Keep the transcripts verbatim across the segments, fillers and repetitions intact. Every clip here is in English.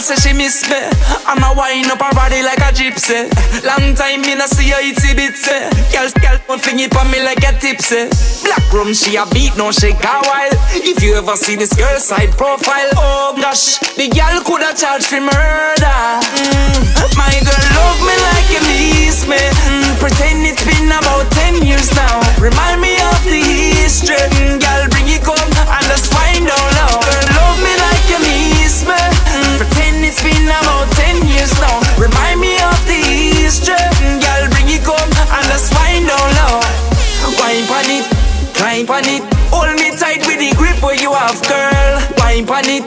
say she miss me, and I wind up her body like a gypsy. Long time me no see her itsy bitsy. Girl, girl, one thing it on me like a tipsy. Black rum, she a beat, no shake a while. If you ever see this girl side profile, oh gosh, the girl coulda charged for murder. Mm. My girl love me like you miss me. Mm. Pretend it's been about ten years now. Remind me of the history. Mm. Girl, bring it home and let's wind down now. Girl, love me like you miss me. Mm. Pretend it's been about ten years now. Remind me of the history. Mm. Girl, bring it home and let's wind down now. Wine pon it, climb pon it. Hold me tight with the grip where you have, girl. Wine pon it,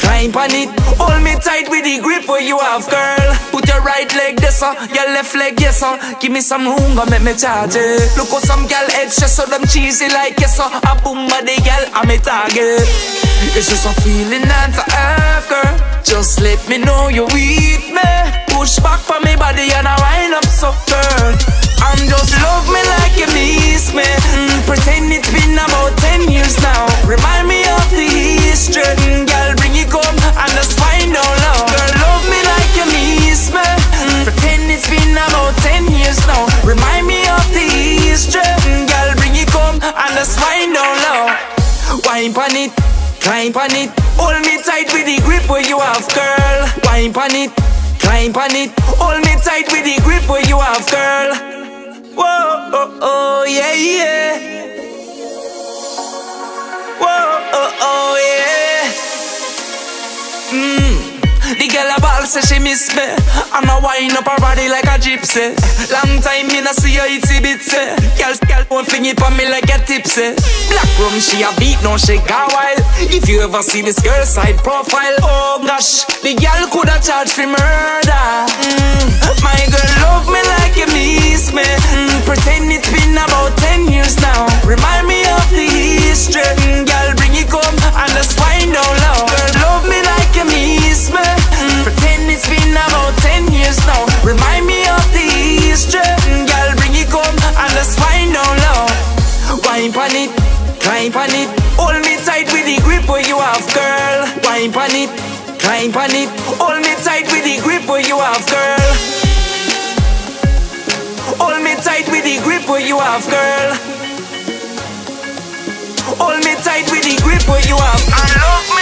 climb pon it. Hold me tight with the grip where you have, girl. Put your right leg there, sir. Your left leg, yes, sir. Give me some room, go make me charge it. Look how some gal heads just so them cheesy like, yes, sir. A boom body gal, I'm a target. It's just a feeling and for half, girl. Just let me know you're with me. Push back for me body and I wind up, so girl. And just love me like you miss me. Mm, pretend it's been about ten years now. Remind me of the history. Mm, girl, bring it home and let's find out now. Girl, love me like you miss me. Mm, pretend it's been about ten years now. Remind me of the history. Mm, girl, bring it home and let's find out now. Wine pon it, climb pon it. Hold me tight with the grip where you have, girl. Wine pon it, climb pon it. Hold me tight with the grip where you have, girl. Whoa, oh, oh, yeah, yeah. Whoa, oh, oh, yeah. Mmm. The girl a ball say she miss me, and I wind up her body like a gypsy. Long time me no see her itsy bitsy. Girl, girl, one thing it on me like a tipsy. Black rum, she a beat, no shake a while. If you ever see this girl side profile, oh gosh, the girl coulda charged for murder. Mm. My girl love me like you miss me. Mm, pretend it's been about ten years now. Remind me of the history. Mm, girl, bring it home and let's wind down now. Girl, love me like you miss me. Mm, pretend it's been about ten years now. Remind me of the history. Mm, girl, bring it home and let's wind down now. Wine pon it, climb pon it. Hold me tight with the grip where you have, girl. Wine pon it, climb pon it. Hold me tight with the grip where you have, girl. Hold me tight with the grip where you have, girl. Hold me tight with the grip where you have. I love you.